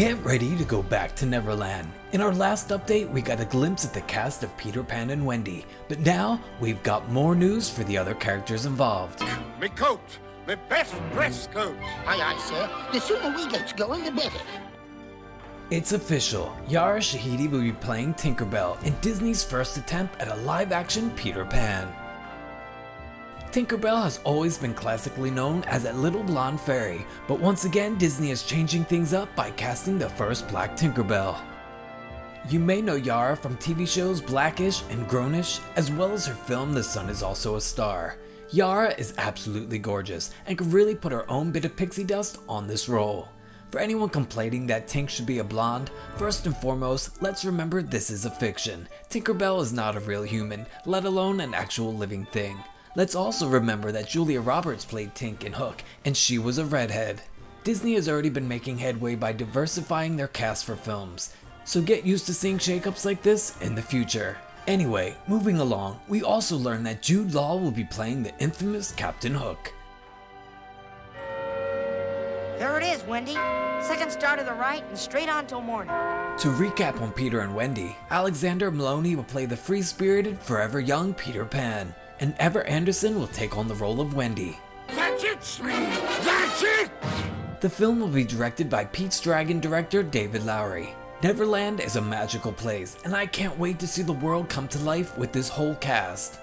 Get ready to go back to Neverland. In our last update, we got a glimpse at the cast of Peter Pan and Wendy, but now we've got more news for the other characters involved. My coat, my best dress coat. Aye, aye, sir. The sooner we get going, the better. It's official. Yara Shahidi will be playing Tinkerbell in Disney's first attempt at a live-action Peter Pan. Tinkerbell has always been classically known as a little blonde fairy, but once again Disney is changing things up by casting the first black Tinkerbell. You may know Yara from TV shows Blackish and Grownish, as well as her film The Sun Is Also a Star. Yara is absolutely gorgeous and could really put her own bit of pixie dust on this role. For anyone complaining that Tink should be a blonde, first and foremost, let's remember this is a fiction. Tinkerbell is not a real human, let alone an actual living thing. Let's also remember that Julia Roberts played Tink in Hook, and she was a redhead. Disney has already been making headway by diversifying their cast for films, so get used to seeing shakeups like this in the future. Anyway, moving along, we also learned that Jude Law will be playing the infamous Captain Hook. There it is, Wendy. Second star to the right and straight on till morning. To recap on Peter and Wendy, Alexander Maloney will play the free-spirited, forever young Peter Pan, and Ever Anderson will take on the role of Wendy. That's it, Smee! That's it! The film will be directed by Pete's Dragon director David Lowery. Neverland is a magical place, and I can't wait to see the world come to life with this whole cast.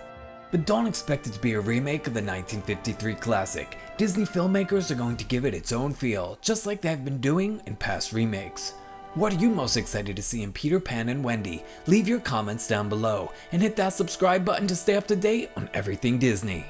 But don't expect it to be a remake of the 1953 classic. Disney filmmakers are going to give it its own feel, just like they have been doing in past remakes. What are you most excited to see in Peter Pan and Wendy? Leave your comments down below and hit that subscribe button to stay up to date on everything Disney.